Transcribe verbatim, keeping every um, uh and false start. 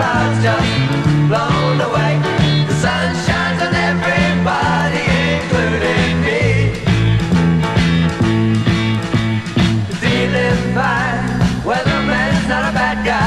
clouds just blown away. The sun shines on everybody, including me. Feeling fine, weatherman's not a bad guy.